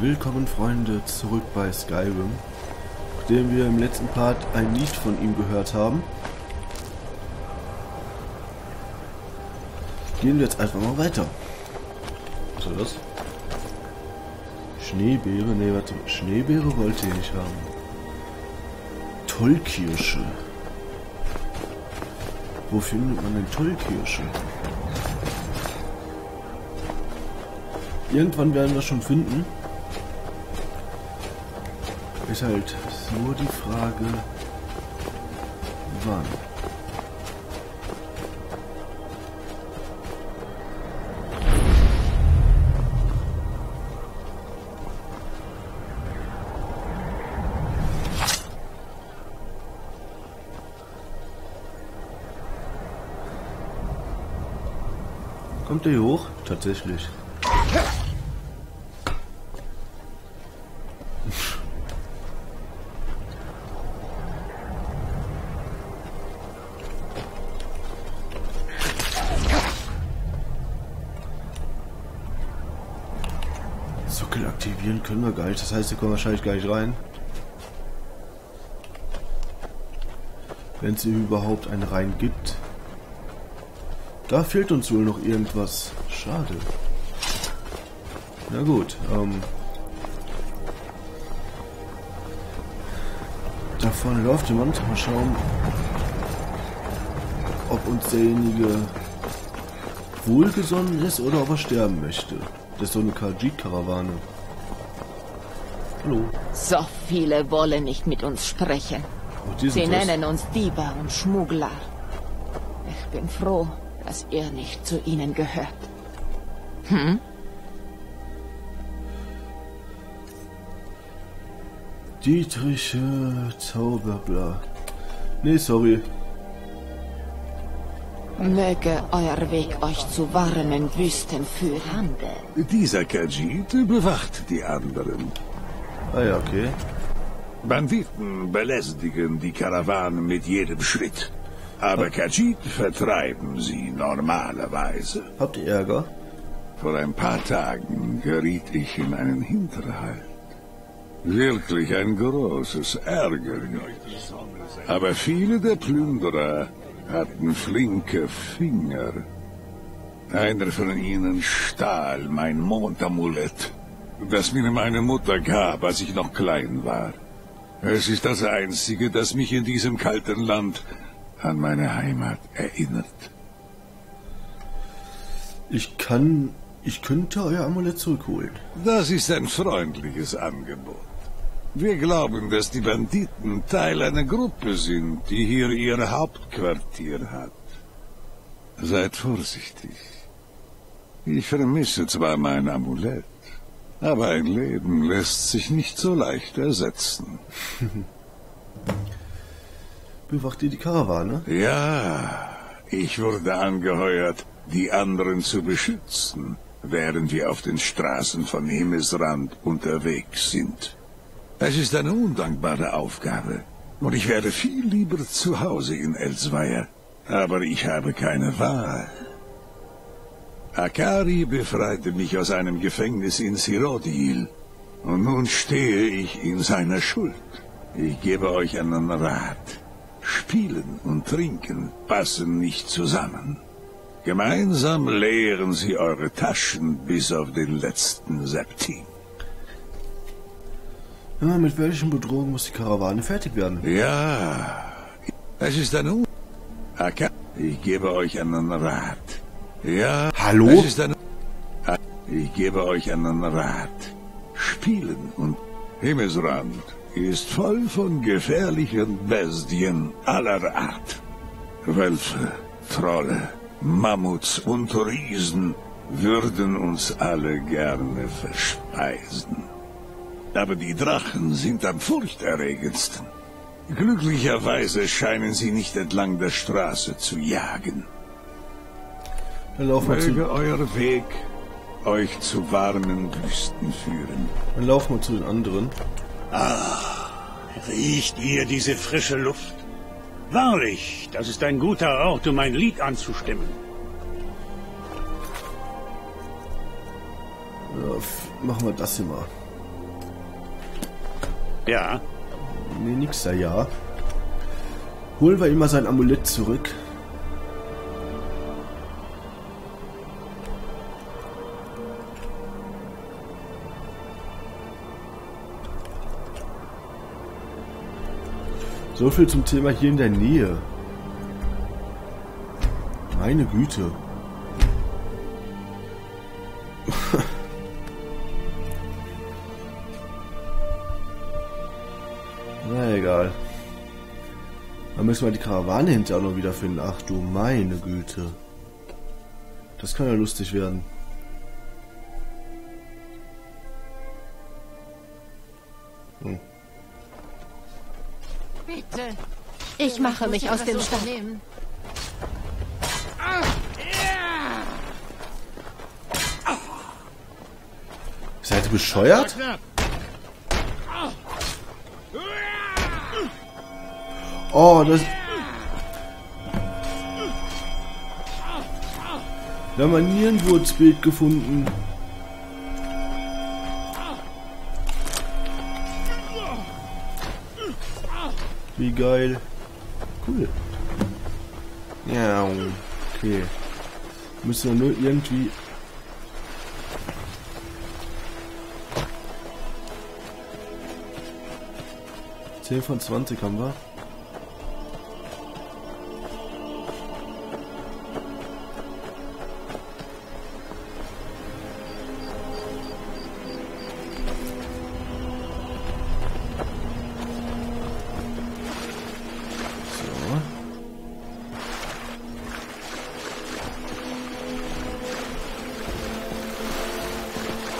Willkommen Freunde, zurück bei Skyrim. Nachdem wir im letzten Part ein Lied von ihm gehört haben, gehen wir jetzt einfach mal weiter. Was war das? Schneebeere? Ne, warte. Schneebeere wollte ich nicht haben. Tollkirsche. Wo findet man denn Tollkirsche? Irgendwann werden wir schon finden. Ist halt nur die Frage, wann. Kommt der hier hoch? Tatsächlich. Sockel aktivieren können wir gar nicht, das heißt, wir kommen wahrscheinlich gar nicht rein. Wenn es überhaupt einen rein gibt. Da fehlt uns wohl noch irgendwas. Schade. Na gut, da vorne läuft jemand. Mal schauen, ob uns derjenige wohlgesonnen ist oder ob er sterben möchte. Das ist so eine Khajiit-Karawane. Hallo. So viele wollen nicht mit uns sprechen. Sie nennen uns Diebe und Schmuggler. Ich bin froh, dass ihr nicht zu ihnen gehört. Hm? Dietriche Zauberbla. Nee, sorry. Möge euer Weg euch zu warmen Wüsten führen. Dieser Khajiit bewacht die anderen. Ah ja, okay. Banditen belästigen die Karawane mit jedem Schritt. Aber Khajiit vertreiben sie normalerweise. Habt ihr Ärger? Vor ein paar Tagen geriet ich in einen Hinterhalt. Wirklich ein großes Ärger. Aber viele der Plünderer hatten flinke Finger. Einer von ihnen stahl mein Mondamulett, das mir meine Mutter gab, als ich noch klein war. Es ist das Einzige, das mich in diesem kalten Land an meine Heimat erinnert. Ich könnte euer Amulett zurückholen. Das ist ein freundliches Angebot. Wir glauben, dass die Banditen Teil einer Gruppe sind, die hier ihr Hauptquartier hat. Seid vorsichtig. Ich vermisse zwar mein Amulett, aber ein Leben lässt sich nicht so leicht ersetzen. Bewacht ihr die Karawane? Ja, ich wurde angeheuert, die anderen zu beschützen, während wir auf den Straßen von Himmelsrand unterwegs sind. Es ist eine undankbare Aufgabe, und ich wäre viel lieber zu Hause in Elsweyr, aber ich habe keine Wahl. Akari befreite mich aus einem Gefängnis in Sirodil, und nun stehe ich in seiner Schuld. Ich gebe euch einen Rat. Spielen und Trinken passen nicht zusammen. Gemeinsam leeren sie eure Taschen bis auf den letzten Septim. Ja, mit welchen Bedrohungen muss die Karawane fertig werden? Ja, es ist eine Ich gebe euch einen Rat. Ja, hallo? Es ist eine Ich gebe euch einen Rat. Spielen und Himmelsrand ist voll von gefährlichen Bestien aller Art. Wölfe, Trolle, Mammuts und Riesen würden uns alle gerne verspeisen. Aber die Drachen sind am furchterregendsten. Glücklicherweise scheinen sie nicht entlang der Straße zu jagen. Möge euer Weg euch zu warmen Wüsten führen. Dann laufen wir zu den anderen. Ah, riecht ihr diese frische Luft? Wahrlich, das ist ein guter Ort, um ein Lied anzustimmen. Ja, machen wir das hier mal. Ja. Nee, nix, ja. Holen wir immer sein Amulett zurück. So viel zum Thema hier in der Nähe. Meine Güte. Na egal. Dann müssen wir die Karawane hinterher noch wiederfinden. Ach du meine Güte. Das kann ja lustig werden. Hm. Bitte. Ich mache mich aus dem Staub. Seid ihr bescheuert? Oh, das... Wir haben ein Nierenwurzbild gefunden. Wie geil. Cool. Ja, okay. Müssen wir nur irgendwie... von 20 haben wir.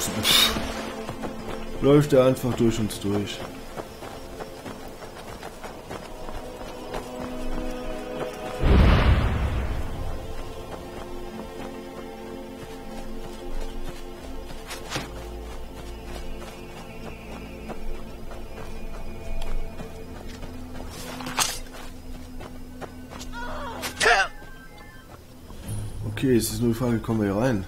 So. Läuft er einfach durch uns durch. Okay, es ist nur die Frage, kommen wir hier rein?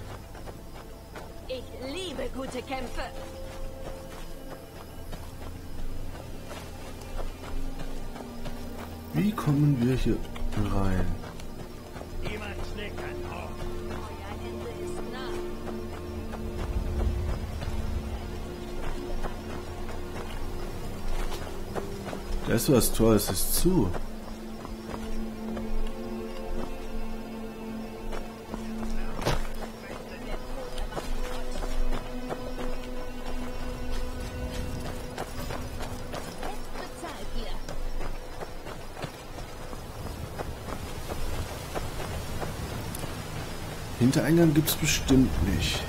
Ich liebe gute Kämpfe. Wie kommen wir hier rein? Niemand schlägt ein Ort. Euer Ende ist nah. Das war das Tor, es ist zu. Hintereingang gibt es bestimmt nicht.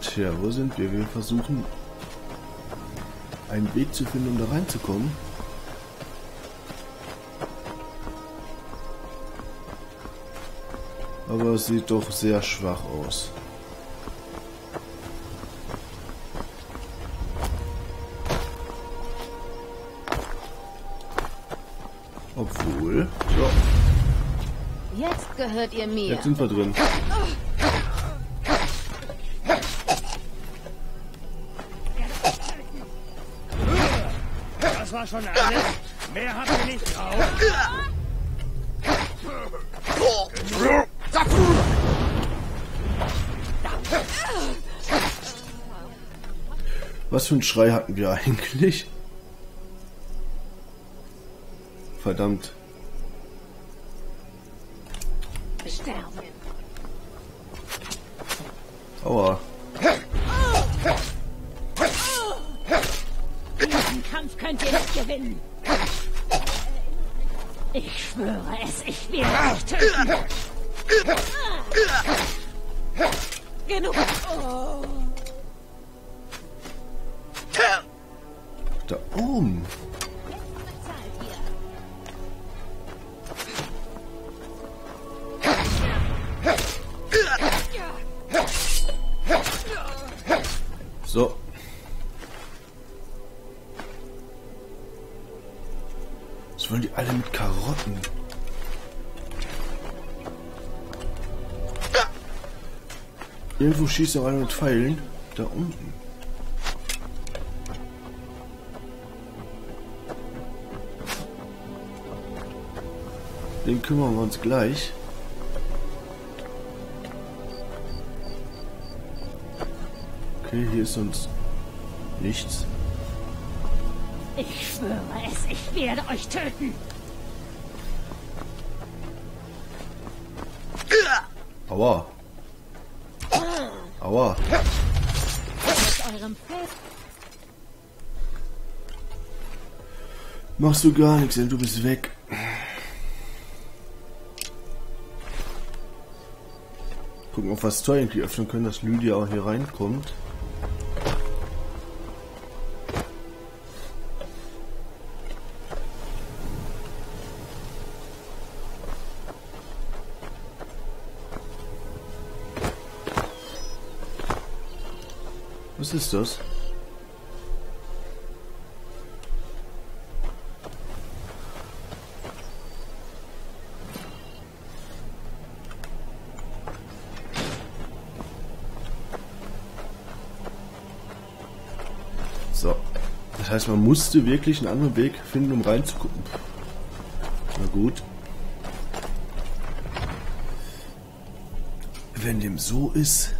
Tja, wo sind wir? Wir versuchen, einen Weg zu finden, um da reinzukommen. Aber es sieht doch sehr schwach aus. Obwohl... So. Jetzt gehört ihr mir. Jetzt sind wir drin. Das war schon alles. Mehr habt ihr nicht drauf. Was für einen Schrei hatten wir eigentlich? Verdammt. Aua. Diesen Kampf könnt ihr nicht gewinnen. Ich schwöre es, ich will euch töten. Genug. Oh. Da oben. So. Was wollen die alle mit Karotten? Irgendwo schießt noch einer mit Pfeilen. Da unten. Den kümmern wir uns gleich. Okay, hier ist sonst nichts. Ich schwöre es, ich werde euch töten. Aua. Aua. Machst du gar nichts, denn du bist weg. Gucken, ob wir das Tor irgendwie öffnen können, dass Lydia auch hier reinkommt. Was ist das? So. Das heißt, man musste wirklich einen anderen Weg finden, um reinzugucken. Na gut. Wenn dem so ist...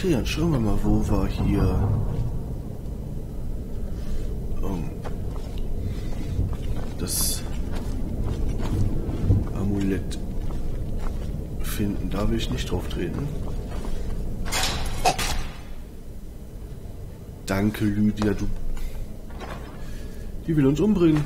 Okay, dann schauen wir mal, wo war hier... das Amulett finden. Da will ich nicht drauf treten. Danke, Lydia, du... Die will uns umbringen.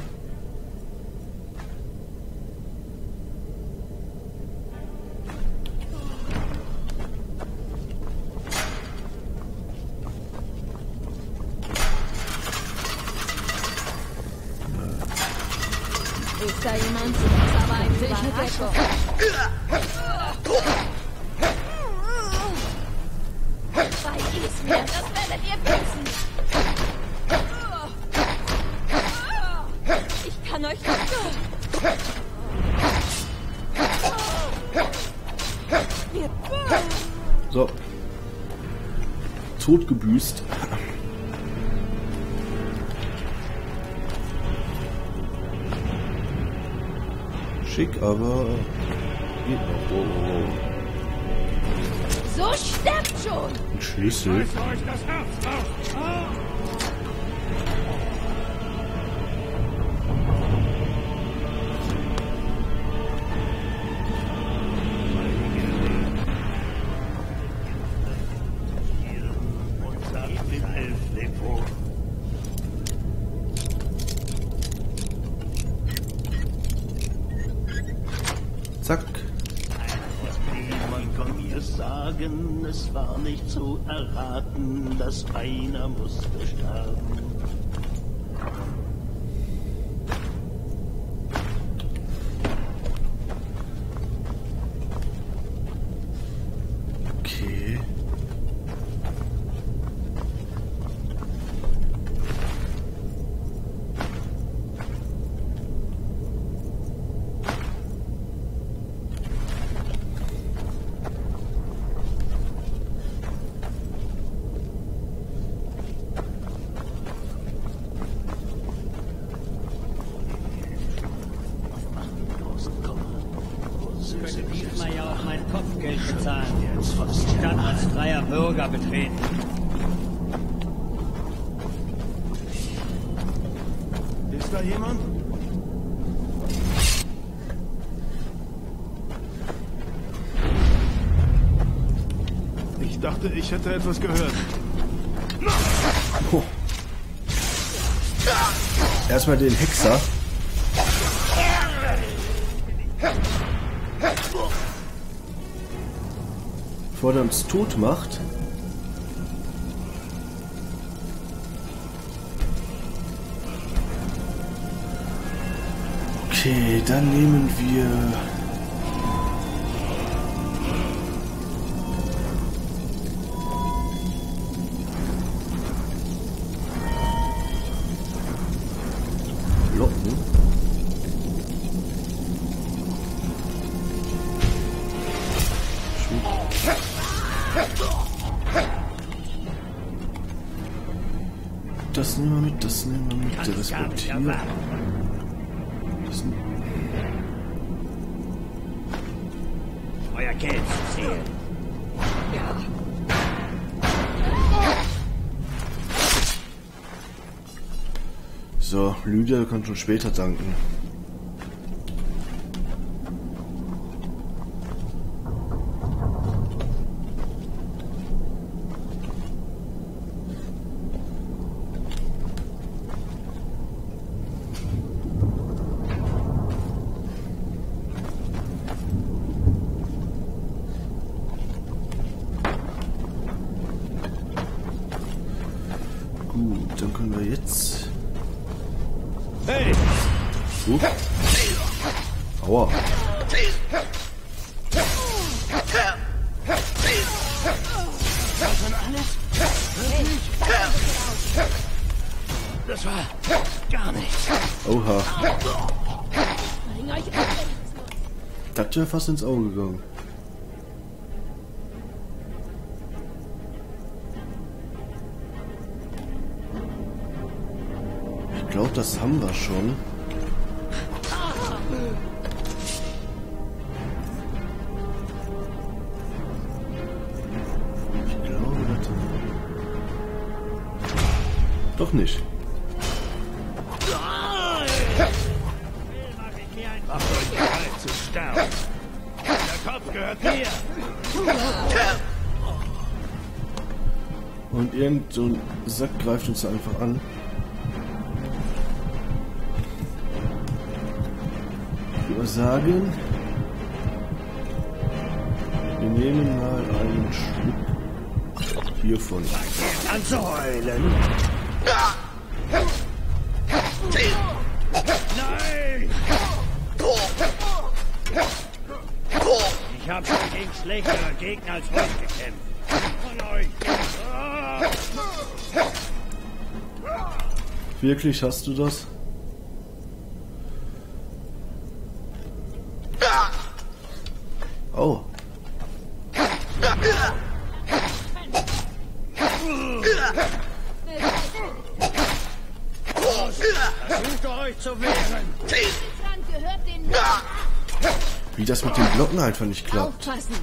So. Totgebüßt. Schick, aber... geht noch. Oh. So sterbt schon! Ein Schlüssel. Es war nicht zu erraten, dass einer musste sterben. Okay. Betreten. Ist da jemand? Ich dachte, ich hätte etwas gehört. Oh. Erstmal den Hexer. Bevor er uns tot macht. Okay, dann nehmen wir... Das nehmen wir mit, das respektieren. Euer Geld zu sehen. So, Lydia kann schon später danken. Das war gar nichts. Oha. Das wäre fast ins Auge gegangen. Ich glaube, das haben wir schon. Ich glaube, das haben wir. Doch nicht. Und irgend so ein Sack greift uns einfach an. Ich würde sagen, wir nehmen mal einen Schluck hiervon. Anzuheulen! Nein! Ich habe schon gegen schlechtere Gegner als euch gekämpft. Von euch! Wirklich, hast du das? Oh. Wie das mit den Glocken einfach nicht klappt. Aufpassen.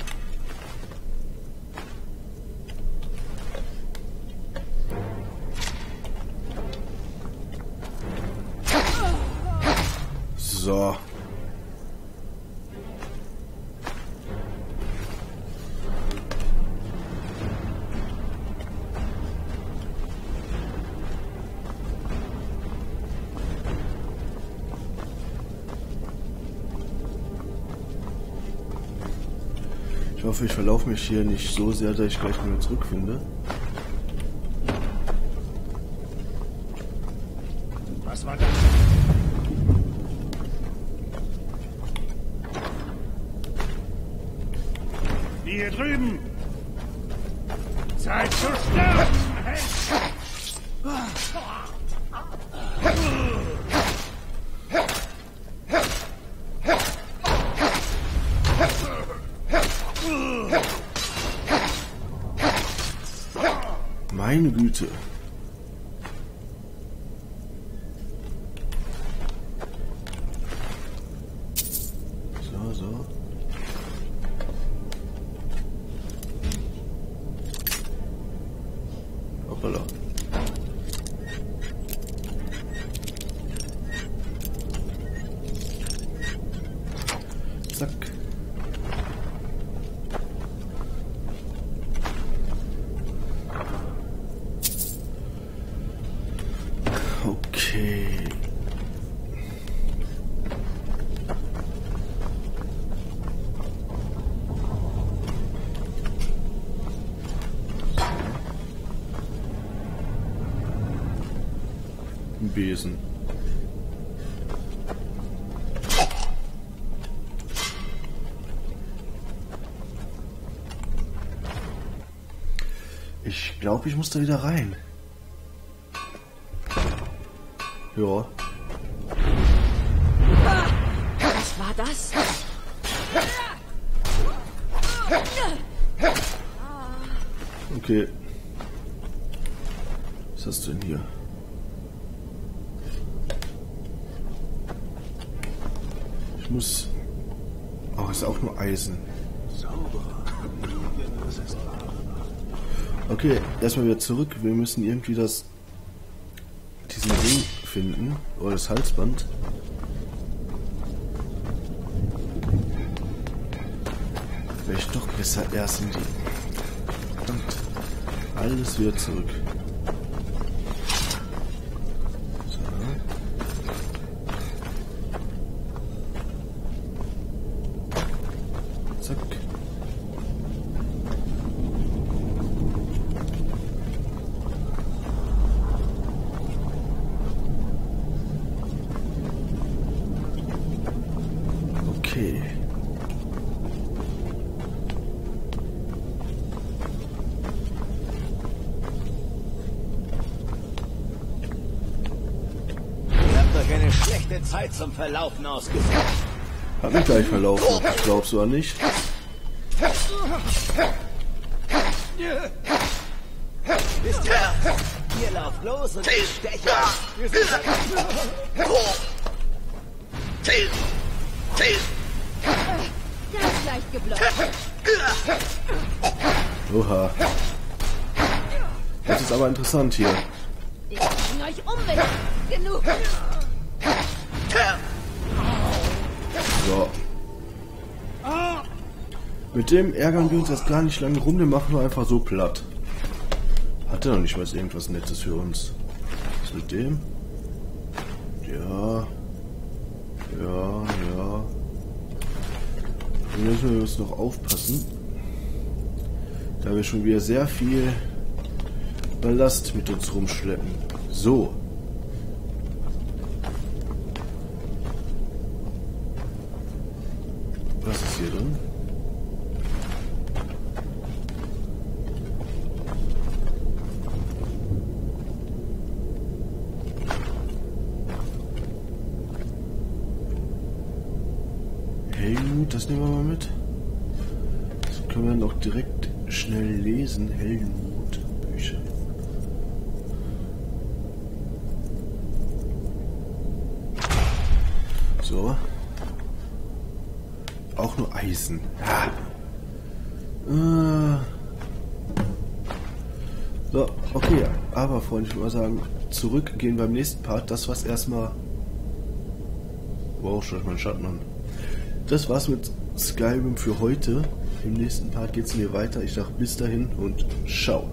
So. Ich hoffe, ich verlaufe mich hier nicht so sehr, dass ich gleich wieder zurückfinde. Was war das? Hier drüben! Zeit zu sterben! Meine Güte! Besen. Ich glaube, ich muss da wieder rein. Ja. Was war das? Okay. Was hast du denn hier? Ich muss... Oh, ist auch nur Eisen. Okay, erstmal wieder zurück. Wir müssen irgendwie das... diesen Ring finden. Oder das Halsband. Wäre ich doch besser erst in die... Verdammt. Alles wieder zurück. So. Zack. Okay. Zeit zum Verlaufen ausgesucht. Hab mich gleich verlaufen. Glaubst du an nicht? Wisst ihr was? Ihr lauft los und ich steche. Ganz leicht geblockt. Oha. Das ist aber interessant hier. Ich bringe euch um, wenn genug. So. Mit dem ärgern wir uns das gar nicht lange rum, den machen wir einfach so platt. Hat er noch nicht mal irgendwas Nettes für uns. Was mit dem? Ja. Ja, ja. Dann müssen wir uns noch aufpassen. Da wir schon wieder sehr viel Ballast mit uns rumschleppen. So. Was ist hier drin? Hey, gut, das nehmen wir mal mit. Das können wir noch direkt schnell lesen. Heldenmutbücher. So. Auch nur Eisen. Ja. So, okay. Aber, Freunde, ich würde mal sagen, zurückgehen beim nächsten Part. Das war's erstmal... Wow, schaut mal den Schatten an. Das war's mit Skyrim für heute. Im nächsten Part geht's mir weiter. Ich sag bis dahin und ciao.